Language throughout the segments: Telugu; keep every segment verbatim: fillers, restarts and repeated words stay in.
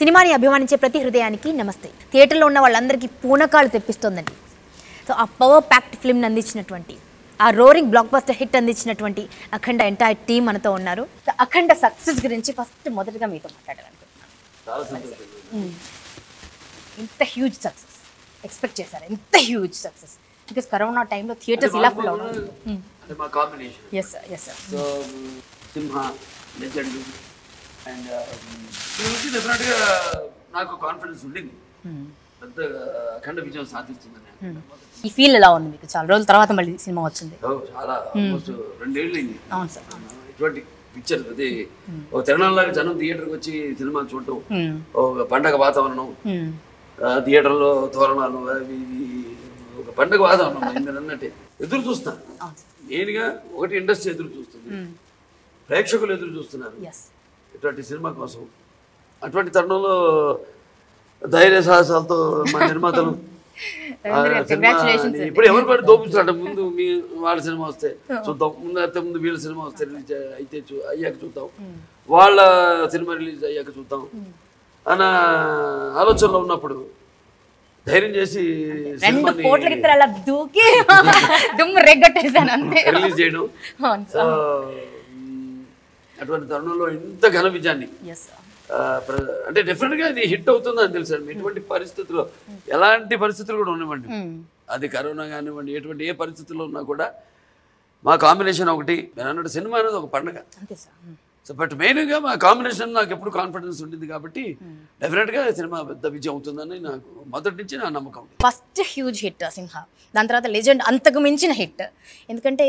సినిమాని అభిమానించే ప్రతి హృదయానికి నమస్తే. థియేటర్లో ఉన్న వాళ్ళందరికీ పూనకాలు తెప్పిస్తుందండి. సో ఆ పవర్ ప్యాక్డ్ ఫిల్మ్ని అందించినటువంటి, ఆ రోరింగ్ బ్లాక్ బస్టర్ హిట్ అందించినటువంటి అఖండ ఎంటైర్ టీం మనతో ఉన్నారు. సో అఖండ సక్సెస్ గురించి ఫస్ట్ మొదటగా మీతో మాట్లాడాలనుకుంటున్నాను. ఇంత హ్యూజ్ సక్సెస్ ఎక్స్పెక్ట్ చేశారు, ఇంత హ్యూజ్ సక్సెస్ బికాస్ కరోనా టైంలో థియేటర్స్ ఇలా ఫుల్ అవుతుంది. అండ్ డెఫినెట్గా నాకు కాన్ఫిడెన్స్ ఉండింది, పెద్ద అఖండ విజయం సాధిస్తుందని. ఈ ఫీల్ ఎలా ఉంది మీకు? చాలా రోజుల తర్వాత మళ్ళీ సినిమా వచ్చింది, చాలా ఆల్మోస్ట్ రెండేళ్ళు అయింది. అవును సార్, ఇటువంటి పిక్చర్ అది ఒక తిరణాలలాగా జనం థియేటర్కి వచ్చి సినిమా చూడటం, ఒక పండగ వాతావరణం, థియేటర్లో తోరణాలు, అవి ఇవి ఒక పండగ వాతావరణం. నేను అన్నట్టే ఎదురు చూస్తాను, మెయిన్గా ఒకటి ఇండస్ట్రీ ఎదురు చూస్తుంది, ప్రేక్షకులు ఎదురు చూస్తున్నారు ఇటువంటి సినిమా కోసం. అటువంటి తరుణంలో ధైర్య సాహసాలతో మా నిర్మాతలు ఇప్పుడు ఎవరు పడి దోపిస్తారంట. ముందు మీ వాళ్ళ సినిమా వస్తే చూద్దాం, ముందు అయితే ముందు వీళ్ళ సినిమా వస్తే రిలీజ్ అయితే అయ్యాక చూద్దాం, వాళ్ళ సినిమా రిలీజ్ అయ్యాక చూద్దాం అన్న ఆలోచనలో ఉన్నప్పుడు ధైర్యం చేసి రిలీజ్ చేయడం. అటువంటి తరుణంలో ఇంత ఘన విజయాన్ని అంటే డెఫినెట్గా ఇది హిట్ అవుతుందని తెలుసండి. ఎటువంటి పరిస్థితుల్లో, ఎలాంటి పరిస్థితులు కూడా ఉండవండి, అది కరోనా కానివ్వండి, ఎటువంటి ఏ పరిస్థితుల్లో ఉన్నా కూడా మా కాంబినేషన్ ఒకటి. నేను అన్నట్టు సినిమా అనేది ఒక పండుగ. సో బట్ మెయిన్గా మా కాంబినేషన్ నాకు ఎప్పుడు కాన్ఫిడెన్స్ ఉంటుంది కాబట్టి డెఫినెట్గా సినిమా పెద్ద విజయం అవుతుందని నాకు మొదటి నుంచి నా నమ్మకం. ఫస్ట్ హ్యూజ్ హిట్ సింహ, దాని తర్వాత లెజెండ్, అంతకు మించిన హిట్. ఎందుకంటే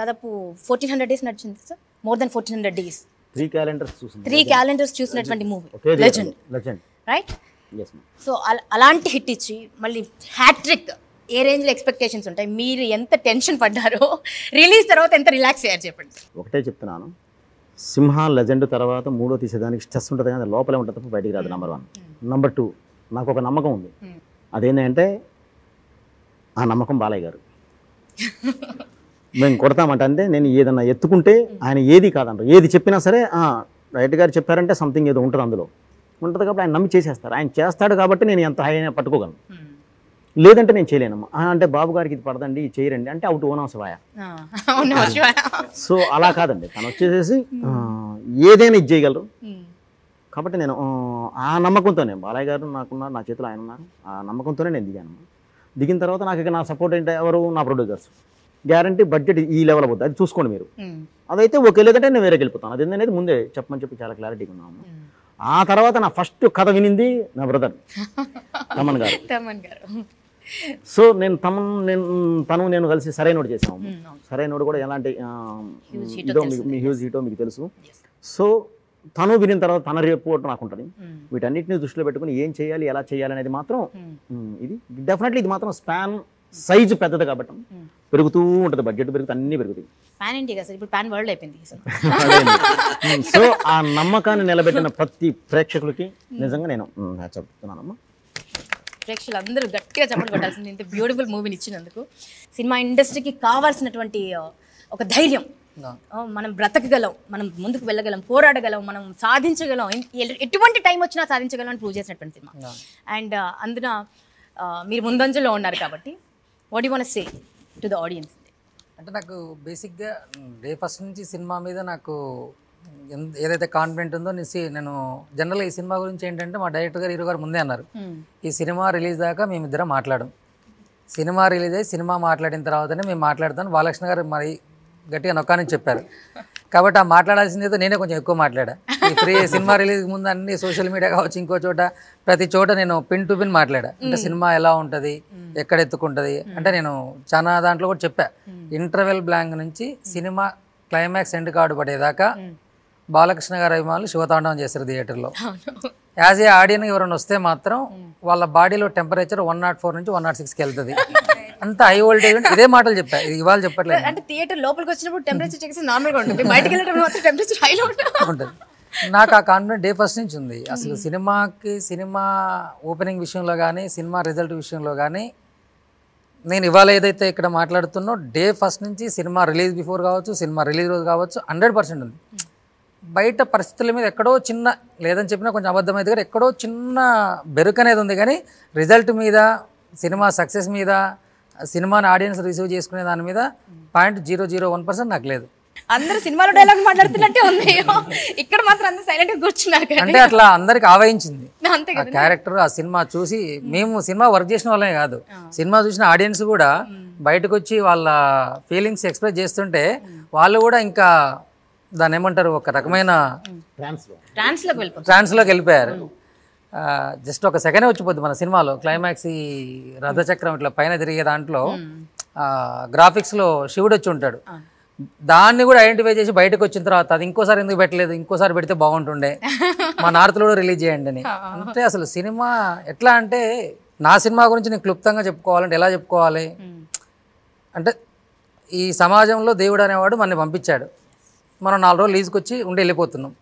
దాదాపు ఫోర్టీన్ హండ్రెడ్ డేస్ నడిచింది sir, more than fourteen hundred days three calendars చూసిన త్రీ క్యాలెండర్స్ చూసినటువంటి movie legend legend right. So అలాంటి హిట్ ఇచ్చి మళ్ళీ హ్యాట్రిక్, ఏ రేంజ్లో ఎక్స్పెక్టేషన్స్ ఉంటాయి? మీరు ఎంత టెన్షన్ పడ్డారో, రిలీజ్ తర్వాత ఎంత రిలాక్స్ అయ్యారు చెప్పండి. ఒకటే చెప్తున్నాను, సింహ లెజెండ్ తర్వాత మూడో తీసేదానికి స్ట్రెస్ ఉంటుంది కానీ లోపలే ఉంటుంది తప్ప బయటికి రాదు. Number one. నెంబర్ టూ, నాకు ఒక నమ్మకం ఉంది, అదేంటంటే ఆ నమ్మకం బాలయ్య గారు. మేము కొడతామంటే నేను ఏదన్నా ఎత్తుకుంటే ఆయన ఏది కాదంటారు, ఏది చెప్పినా సరే రైట్ గారు చెప్పారంటే సంథింగ్ ఏదో ఉంటుంది, అందులో ఉంటుంది కాబట్టి ఆయన నమ్మి చేసేస్తారు. ఆయన చేస్తాడు కాబట్టి నేను ఎంత హై అయినా పట్టుకోగలను, లేదంటే నేను చేయలేనమ్మా అంటే బాబు గారికి ఇది పడదండి ఇది చేయరండి అంటే అవుట్ ఓనా శివాయ. సో అలా కాదండి, తను వచ్చేసేసి ఏదైనా ఇది చేయగలరు కాబట్టి నేను ఆ నమ్మకంతోనే, బాలయ్య గారు నాకున్నారు, నా చేతిలో ఆయన ఉన్నారు, ఆ నమ్మకంతోనే నేను దిగాను. దిగిన తర్వాత నాకు ఇక నా సపోర్ట్ ఏంటి, ఎవరు నా ప్రొడ్యూసర్స్ గ్యారంటీ బడ్జెట్ ఈ లెవెల్ అవుతుంది, అది చూసుకోండి మీరు, అదైతే ఓకే లేదంటే నేను వేరేకి వెళ్ళిపోతాను, అది ఏంటనేది ముందే చెప్పమని చెప్పి చాలా క్లారిటీగా ఉన్నాము. ఆ తర్వాత నా ఫస్ట్ కథ వినింది నా బ్రదర్ తమన్ గారు. సో నేను తమన్ నేను తను నేను కలిసి సరైనోడు చేసాము. సరైనోడు కూడా ఎలాంటి ఇదో మీకు మీ హ్యూజ్ హీటో మీకు తెలుసు. సో తను వినిన తర్వాత తన రిపోర్ట్ నాకు ఉంటుంది. వీటన్నిటిని దృష్టిలో పెట్టుకుని ఏం చేయాలి ఎలా చేయాలి అనేది మాత్రం ఇది డెఫినెట్లీ ఇది మాత్రం స్పాన్ సైజు పెద్దది కాబట్టి పెరుగుతూ ఉంటుంది, బడ్జెట్ పెరుగుతుంది, అన్నీ పెరుగుతాయి. సో ఆ నమ్మకాన్ని నిలబెట్టిన ప్రతి ప్రేక్షకులకి నిజంగా నేను చెప్తున్నానమ్మా, ప్రేక్షకులు అందరూ గట్టిగా చప్పట్లు కొట్టాల్సింది ఇంత బ్యూటిఫుల్ మూవీని ఇచ్చినందుకు. సినిమా ఇండస్ట్రీకి కావాల్సినటువంటి ఒక ధైర్యం, మనం బ్రతకగలం, మనం ముందుకు వెళ్ళగలం, పోరాడగలం, మనం సాధించగలం, ఎటువంటి టైం వచ్చినా సాధించగలం అని ప్రూవ్ చేసినటువంటి సినిమా. అండ్ అందున మీరు ముందంజలో ఉన్నారు కాబట్టి what you want to say to the audience? అంటే నాకు బేసిక్గా డే ఫస్ట్ నుంచి సినిమా మీద నాకు ఏదైతే కాన్ఫిడెంట్ ఉందో అనేసి నేను జనరల్గా ఈ సినిమా గురించి ఏంటంటే మా డైరెక్టర్ గారు హీరో గారు ముందే అన్నారు, ఈ సినిమా రిలీజ్ దాకా మేమిద్దరం మాట్లాడడం, సినిమా రిలీజ్ అయ్యి సినిమా మాట్లాడిన తర్వాతనే మేము మాట్లాడతాను బాలకృష్ణ గారు మరి గట్టిగా నొక్కాని చెప్పారు. కాబట్టి ఆ మాట్లాడాల్సింది అయితే నేనే కొంచెం ఎక్కువ మాట్లాడా. ఫ్రీ సినిమా రిలీజ్ ముందు అన్ని సోషల్ మీడియా కావచ్చు ఇంకో చోట ప్రతి చోట నేను పిన్ టు పిన్ మాట్లాడా, అంటే సినిమా ఎలా ఉంటుంది, ఎక్కడ ఎత్తుకుంటుంది అంటే నేను చాలా దాంట్లో కూడా చెప్పా. ఇంటర్వెల్ బ్లాంక్ నుంచి సినిమా క్లైమాక్స్ ఎండ్ కార్డు పడేదాకా బాలకృష్ణ గారి అభిమానులు శివతాండవం చేశారు థియేటర్లో. యాజ్ ఏ ఆడియన్ ఎవరైనా వస్తే మాత్రం వాళ్ళ బాడీలో టెంపరేచర్ వన్ నాట్ ఫోర్ నుంచి వన్ నాట్ సిక్స్కి వెళ్తుంది, అంత హై వోల్టేజ్. ఇదే మాటలు చెప్పా, ఇది ఇవాళ చెప్పట్లేదు. అంటే థియేటర్ లోపలికి వచ్చినప్పుడు టెంపరేచర్ చెక్ చేసి నార్మల్గా ఉంటుంది, బయటకి వెళ్ళేటప్పుడు మాత్రం టెంపరేచర్ హైలో ఉంటుంది. నాకు ఆ కాన్ఫిడెంట్ డే ఫస్ట్ నుంచి ఉంది. అసలు సినిమాకి సినిమా ఓపెనింగ్ విషయంలో కానీ సినిమా రిజల్ట్ విషయంలో కానీ నేను ఇవాళ ఏదైతే ఇక్కడ మాట్లాడుతున్నో డే ఫస్ట్ నుంచి సినిమా రిలీజ్ బిఫోర్ కావచ్చు సినిమా రిలీజ్ రోజు కావచ్చు హండ్రెడ్ పర్సెంట్ ఉంది. బయట పరిస్థితుల మీద ఎక్కడో చిన్న లేదని చెప్పినా కొంచెం అబద్ధమైంది కానీ ఎక్కడో చిన్న బెరుకు అనేది ఉంది. కానీ రిజల్ట్ మీద, సినిమా సక్సెస్ మీద, సినిమాని ఆడియన్స్ రిసీవ్ చేసుకునే దాని మీద point zero zero one percent నాకు లేదు. అందరు సినిమాలో డైలాగ్ మాట్లాడుతున్నట్టే ఉంది, ఇక్కడ మాత్రం అందరూ సైలెంట్ గా కూర్చున్నారు. అంటే అట్లా అందరికి ఆవహించింది ఆ క్యారెక్టర్. ఆ సినిమా చూసి మేము సినిమా వర్క్ చేసిన వాళ్ళమే కాదు, సినిమా చూసిన ఆడియన్స్ కూడా బయటకు వచ్చి వాళ్ళ ఫీలింగ్స్ ఎక్స్ప్రెస్ చేస్తుంటే వాళ్ళు కూడా ఇంకా దాన్ని ఏమంటారు ఒక రకమైన ట్రాన్స్లోకి వెళ్ళిపోయారు. జస్ట్ ఒక సెకండే వచ్చిపోద్ది మన సినిమాలో క్లైమాక్స్. ఈ రథచక్రం ఇట్లా పైన తిరిగే దాంట్లో గ్రాఫిక్స్లో శివుడు వచ్చి ఉంటాడు. దాన్ని కూడా ఐడెంటిఫై చేసి బయటకు వచ్చిన తర్వాత అది ఇంకోసారి ఎందుకు పెట్టలేదు, ఇంకోసారి పెడితే బాగుంటుండే, మా నార్త్లో కూడా రిలీజ్ చేయండి అని. అంటే అసలు సినిమా ఎట్లా అంటే, నా సినిమా గురించి నేను క్లుప్తంగా చెప్పుకోవాలంటే ఎలా చెప్పుకోవాలి అంటే, ఈ సమాజంలో దేవుడు అనేవాడు మనల్ని పంపించాడు, మనం నాలుగు రోజులు లీజుకొచ్చి ఉండి వెళ్ళిపోతున్నాం.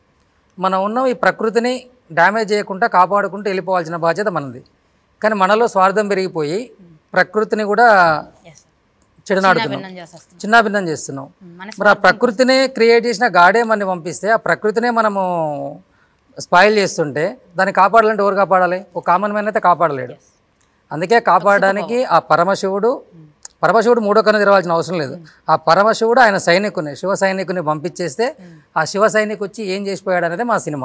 మనం ఉన్నాం ఈ ప్రకృతిని డ్యామేజ్ చేయకుండా కాపాడుకుంటూ వెళ్ళిపోవాల్సిన బాధ్యత మనది. కానీ మనలో స్వార్థం పెరిగిపోయి ప్రకృతిని కూడా చెడనాడుతున్నాం, చిన్నాభిన్నం చేస్తున్నాం. మరి ఆ ప్రకృతినే క్రియేట్ చేసిన గాడే మనని పంపిస్తే ఆ ప్రకృతినే మనము స్పాయిల్ చేస్తుంటే దాన్ని కాపాడాలంటే ఎవరు కాపాడాలి? ఒక కామన్ మ్యాన్ అయితే కాపాడలేడు. అందుకే కాపాడడానికి ఆ పరమశివుడు, పరమశివుడు మూడో కన్ను తెరవాల్సిన అవసరం లేదు, ఆ పరమశివుడు ఆయన సైనికుని, శివ సైనికుని పంపించేస్తే ఆ శివ సైనికు వచ్చి ఏం చేసిపోయాడు అనేది మా సినిమా.